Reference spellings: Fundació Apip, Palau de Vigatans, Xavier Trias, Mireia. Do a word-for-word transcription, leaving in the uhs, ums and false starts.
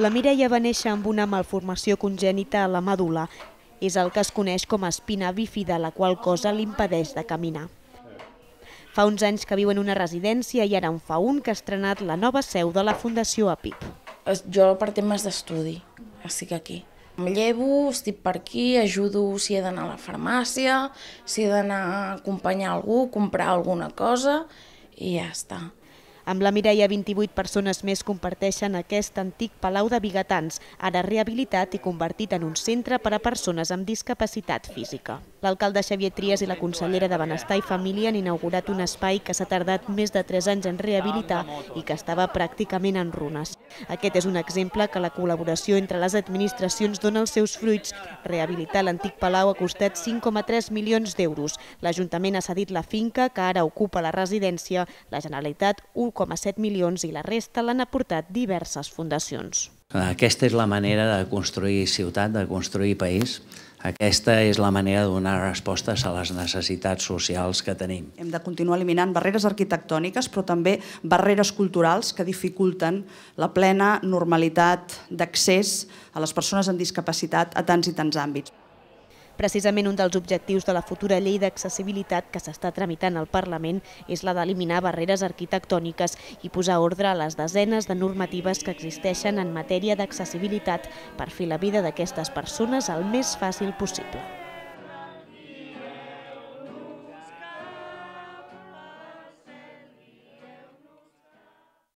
La Mireia va néixer amb una malformació congènita a la medul·la. És el que es coneix com a espina bífida, la qual cosa l'impedeix de caminar. Fa uns anys que viu en una residència i ara en fa un que ha estrenat la nova seu de la Fundació Apip. Jo per temes d'estudi, estic aquí. Em llevo, estic per aquí, ajudo si he d'anar a la farmàcia, si he d'anar a acompanyar algú, comprar alguna cosa i ja està. Amb la Mireia, vint-i-vuit persones més comparteixen aquest antic Palau de Vigatans, ara rehabilitat i convertit en un centre per a persones amb discapacitat física. L'alcalde Xavier Trias i la consellera de Benestar i Família han inaugurat un espai que s'ha tardat més de tres anys en rehabilitar i que estava pràcticament en runes. Aquest és un exemple que la col·laboració entre les administracions dona els seus fruits. Rehabilitar l'antic Palau ha costat cinc coma tres milions d'euros. L'Ajuntament ha cedit la finca, que ara ocupa la residència, la Generalitat un coma set milions i la resta l'han aportat diverses fundacions. Aquesta és la manera de construir ciutat, de construir país. Aquesta és la manera de donar respostes a les necessitats socials que tenim. Hem de continuar eliminant barreres arquitectòniques, però també barreres culturals que dificulten la plena normalitat d'accés a les persones amb discapacitat a tants i tants àmbits. Precisament un dels objectius de la futura llei d'accessibilitat que s'està tramitant al Parlament és la d'eliminar barreres arquitectòniques i posar ordre a les desenes de normatives que existeixen en matèria d'accessibilitat per fer la vida d'aquestes persones el més fàcil possible.